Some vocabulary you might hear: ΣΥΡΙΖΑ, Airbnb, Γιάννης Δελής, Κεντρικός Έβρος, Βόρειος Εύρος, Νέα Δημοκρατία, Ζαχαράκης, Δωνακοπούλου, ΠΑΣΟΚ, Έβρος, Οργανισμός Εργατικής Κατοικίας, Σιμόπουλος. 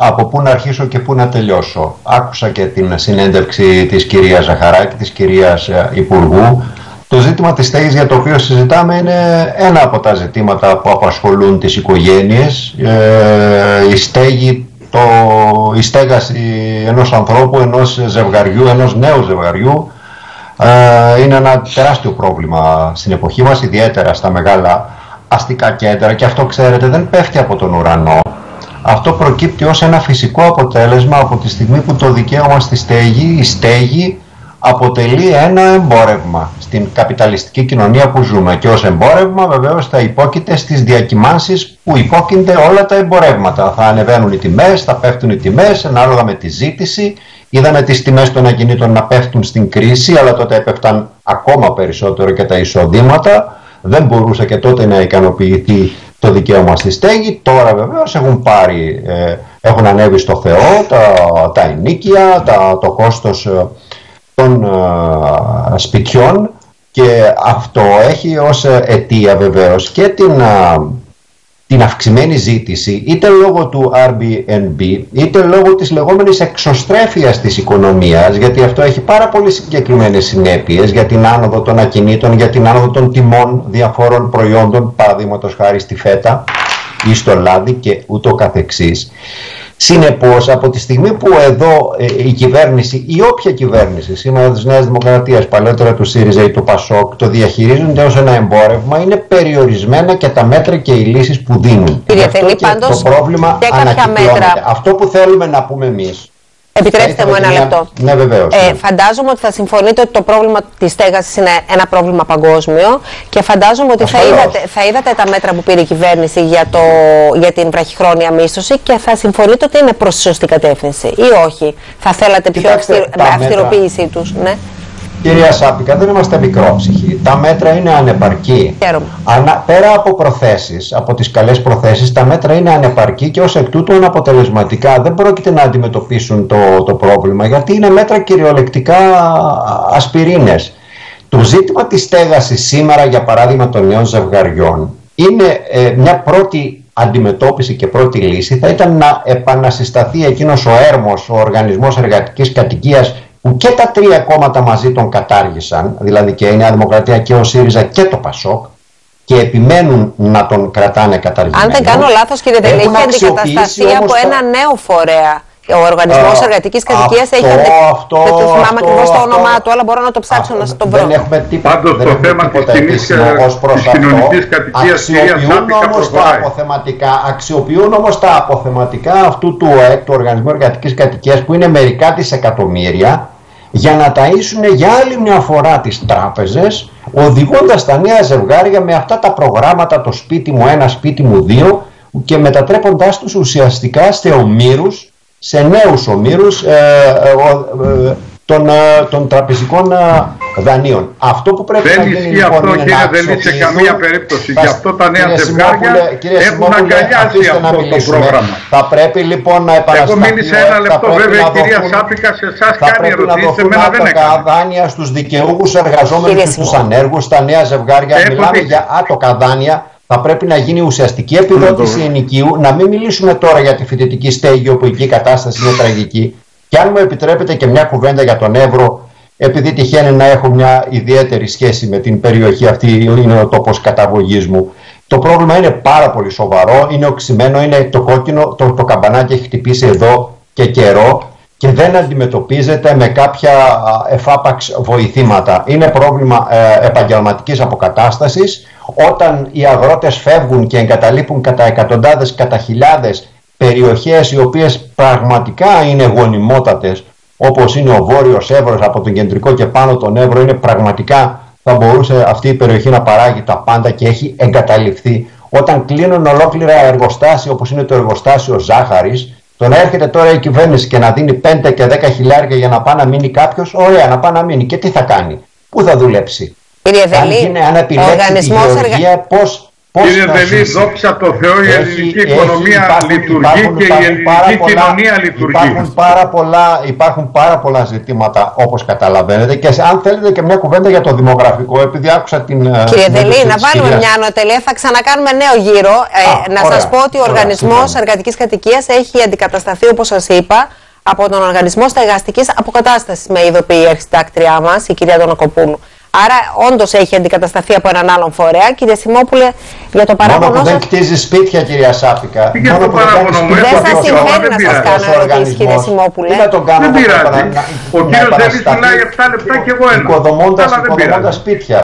από πού να αρχίσω και πού να τελειώσω. Άκουσα και την συνέντευξη της κυρίας Ζαχαράκη, της κυρίας Υπουργού. Το ζήτημα της στέγης, για το οποίο συζητάμε, είναι ένα από τα ζητήματα που απασχολούν τις οικογένειες. Η στέγη, η στέγαση ενός ανθρώπου, ενός ζευγαριού, ενός νέου ζευγαριού, είναι ένα τεράστιο πρόβλημα στην εποχή μας, ιδιαίτερα στα μεγάλα αστικά κέντρα, και αυτό, ξέρετε, δεν πέφτει από τον ουρανό. Αυτό προκύπτει ως ένα φυσικό αποτέλεσμα από τη στιγμή που το δικαίωμα στη στέγη, η στέγη, αποτελεί ένα εμπόρευμα στην καπιταλιστική κοινωνία που ζούμε, και ως εμπόρευμα βεβαίως θα υπόκειται στις διακυμάνσεις που υπόκεινται όλα τα εμπορεύματα. Θα ανεβαίνουν οι τιμές, θα πέφτουν οι τιμές ανάλογα με τη ζήτηση. Είδαμε τις τιμές των ακινήτων να πέφτουν στην κρίση, αλλά τότε έπεφταν ακόμα περισσότερο και τα εισοδήματα. Δεν μπορούσε και τότε να ικανοποιηθεί το δικαίωμα στη στέγη. Τώρα βεβαίως έχουν ανέβει στο Θεό τα ενοίκια, το κόστος των σπιτιών, και αυτό έχει ως αιτία βεβαίως και την αυξημένη ζήτηση, είτε λόγω του Airbnb, είτε λόγω της λεγόμενης εξωστρέφειας της οικονομίας, γιατί αυτό έχει πάρα πολύ συγκεκριμένες συνέπειες για την άνοδο των ακινήτων, για την άνοδο των τιμών διαφόρων προϊόντων, παραδείγματος χάρη στη φέτα ή στο λάδι και ούτω καθεξής. Συνεπώς, από τη στιγμή που εδώ η κυβέρνηση ή όποια κυβέρνηση, σήμερα της Νέας Δημοκρατίας, παλαιότερα του ΣΥΡΙΖΑ ή του ΠΑΣΟΚ, το διαχειρίζονται ως ένα εμπόρευμα, είναι περιορισμένα και τα μέτρα και οι λύσεις που δίνουν. Κύριε Θελή, πάντως, το πρόβλημα ανακυκλώνεται. Αυτό που θέλουμε να πούμε εμείς. Επιτρέψτε μου ένα λεπτό. Ναι, βεβαίως. Φαντάζομαι ότι θα συμφωνείτε ότι το πρόβλημα της στέγασης είναι ένα πρόβλημα παγκόσμιο, και φαντάζομαι ότι θα είδατε τα μέτρα που πήρε η κυβέρνηση για την βραχυχρόνια μίσθωση, και θα συμφωνείτε ότι είναι προς τη σωστή κατεύθυνση ή όχι. Θα θέλατε πιο αυστηροποίησή τους. Ναι. Κυρία Σάπικα, δεν είμαστε μικρόψυχοι. Τα μέτρα είναι ανεπαρκή. Πέρα από προθέσεις, από τις καλές προθέσεις, τα μέτρα είναι ανεπαρκή και ως εκ τούτου αναποτελεσματικά. Δεν πρόκειται να αντιμετωπίσουν το πρόβλημα, γιατί είναι μέτρα κυριολεκτικά ασπιρίνες. Το ζήτημα της στέγασης σήμερα, για παράδειγμα, των νέων ζευγαριών, είναι μια πρώτη αντιμετώπιση και πρώτη λύση. Θα ήταν να επανασυσταθεί εκείνος ο έρμος, ο Οργανισμός Εργατικής Κατοικίας, που και τα τρία κόμματα μαζί τον κατάργησαν, δηλαδή και η Νέα Δημοκρατία και ο ΣΥΡΙΖΑ και το ΠΑΣΟΚ, και επιμένουν να τον κρατάνε καταργημένο. Αν δεν κάνω λάθος, κύριε Δελή, έχει αντικατασταθεί από ένα νέο φορέα. Ο Οργανισμός Εργατικής Κατοικίας έχει αντικατασταθεί. Δεν θυμάμαι ακριβώς το όνομά του, αλλά μπορώ να το ψάξω να το βρω. Δεν έχουμε τίποτα επίσημο ως προς αυτό. Αξιοποιούν όμως τα αποθεματικά αυτού του Οργανισμού Εργατικής Κατοικίας, που είναι μερικά δισεκατομμύρια, για να ταΐσουν για άλλη μια φορά τις τράπεζες, οδηγώντας τα νέα ζευγάρια με αυτά τα προγράμματα, το σπίτι μου ένα, σπίτι μου δύο, και μετατρέποντάς τους ουσιαστικά σε ομήρους, σε νέους ομήρους των τραπεζικών δανείων. Αυτό που πρέπει να γίνει, λοιπόν, είναι αυτό, κύριε, να δεν ισχύει σε καμία περίπτωση. Γι' αυτό τα νέα ζευγάρια έχουν αγκαλιάσει αυτό το πρόγραμμα. Θα πρέπει λοιπόν να επανασταθούν. Έχω μείνει σε ένα λεπτό, βέβαια, η κυρία Σάπικα, σε εσάς κάνει ερωτήσεις. Σε μένα δεν έκανε. Τα δάνεια στους δικαιούχους, εργαζόμενους, στους ανέργους, τα νέα ζευγάρια. Μιλάμε για άτοκα δάνεια. Θα πρέπει να γίνει ουσιαστική επιδότηση ενοικίου. Να μην μιλήσουμε τώρα για τη φοιτητική στέγη, όπου εκεί η κατάσταση είναι τραγική. Και αν μου επιτρέπετε και μια κουβέντα για τον Έβρο, επειδή τυχαίνει να έχω μια ιδιαίτερη σχέση με την περιοχή αυτή, είναι ο τόπος καταγωγής μου. Το πρόβλημα είναι πάρα πολύ σοβαρό, είναι οξυμένο, είναι το κόκκινο, το καμπανάκι έχει χτυπήσει εδώ και καιρό και δεν αντιμετωπίζεται με κάποια εφάπαξ βοηθήματα. Είναι πρόβλημα επαγγελματικής αποκατάστασης. Όταν οι αγρότες φεύγουν και εγκαταλείπουν κατά εκατοντάδες, κατά χιλιάδες περιοχές οι οποίες πραγματικά είναι γονιμότατες, όπως είναι ο Βόρειος Εύρος, από τον Κεντρικό και πάνω τον Έβρο, είναι πραγματικά, θα μπορούσε αυτή η περιοχή να παράγει τα πάντα και έχει εγκαταλειφθεί. Όταν κλείνουν ολόκληρα εργοστάσια, όπως είναι το εργοστάσιο Ζάχαρης, το να έρχεται τώρα η κυβέρνηση και να δίνει 5 και 10 χιλιάρια για να πάει να μείνει κάποιος, ωραία, να πάει να μείνει. Και τι θα κάνει, πού θα δουλέψει. Κύριε Δελή, αν επιλέξει η γεωργία, πώς Κύριε Δελή, δόξα τω Θεώ, η ελληνική οικονομία λειτουργεί και η ελληνική κοινωνία λειτουργεί. Υπάρχουν πάρα πολλά ζητήματα, όπως καταλαβαίνετε. Και αν θέλετε και μια κουβέντα για το δημογραφικό, επειδή άκουσα την. Κύριε Δελή, να βάλουμε μια ανατελεία. Θα ξανακάνουμε νέο γύρο. Να σας πω ότι ο Οργανισμός Εργατικής Κατοικίας έχει αντικατασταθεί, όπως σας είπα, από τον Οργανισμό Στεγαστικής Αποκατάστασης, με ειδοποιεί η αρχισυντάκτριά μας, η κυρία Δωνακοπούλου. Άρα, όντως έχει αντικατασταθεί από έναν άλλον φορέα. Κύριε Σιμόπουλε, για το παράπονο. Μόνο που δεν χτίζει σπίτια, κυρία Σάφικα. Μόνο το παράπονο μου. Δεν σας συμβαίνει να σας κάνω ερωτήσεις, κύριε Σιμόπουλε. Δεν πειράζει. Ο κύριος Δελής μιλάει 7 λεπτά και εγώ ένα. Οικοδομώντας σπίτια.